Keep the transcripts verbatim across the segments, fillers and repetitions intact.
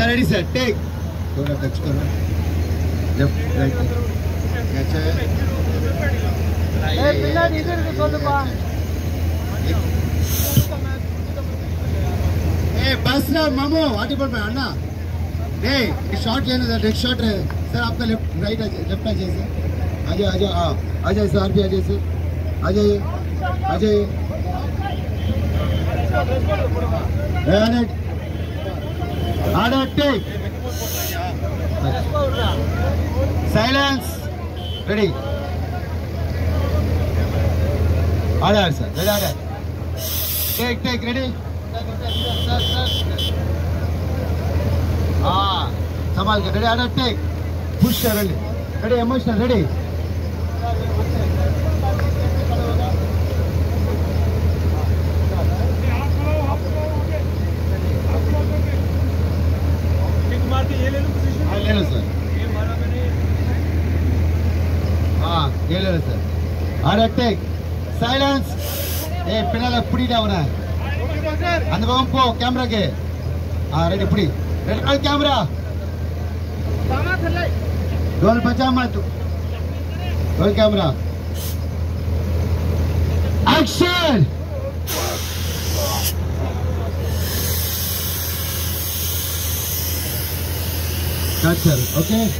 sir, ready sir, take. Don't have touch corner. Left, right. Catch it. Hey, Pinna, this is the ball. Hey, Basra, Mamo, what about my Anna? Hey, short lane is a next shot. Sir, आपका left, right, left आ जाए sir. आ जाए, आ जाए, आ, आ जाए sir, भी आ जाए sir. आ जाए, आ जाए. Run it. Order, take. Silence. Ready. Order, sir. Ready, order. Take, take, ready. Ah, Samal, ready, order, take. Push, ready. Ready, emotional, ready. Take. Silence. Hey, Pinala, put it down. And the bomb, camera. Ah, ready, put it. Ready, all camera. Don't pajama. All camera. Action. That's okay.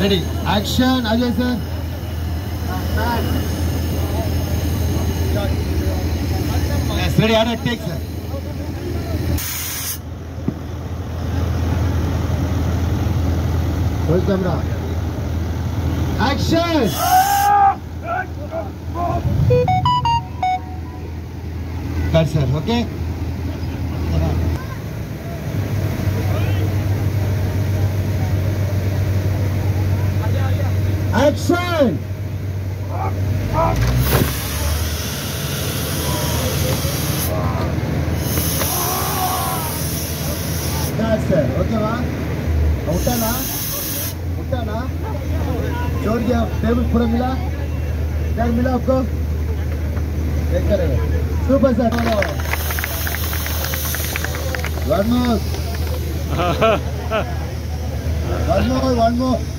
Ready, action, Ajay sir. Yes, ready, order, take sir. Roll camera. Action! Cut sir, okay? Action! That's it. Okay, ma? Utta na? Utta na? Chor gaya. Table pura mila? Dad mila aapko? Take care. Super sir. One more. One more. One more.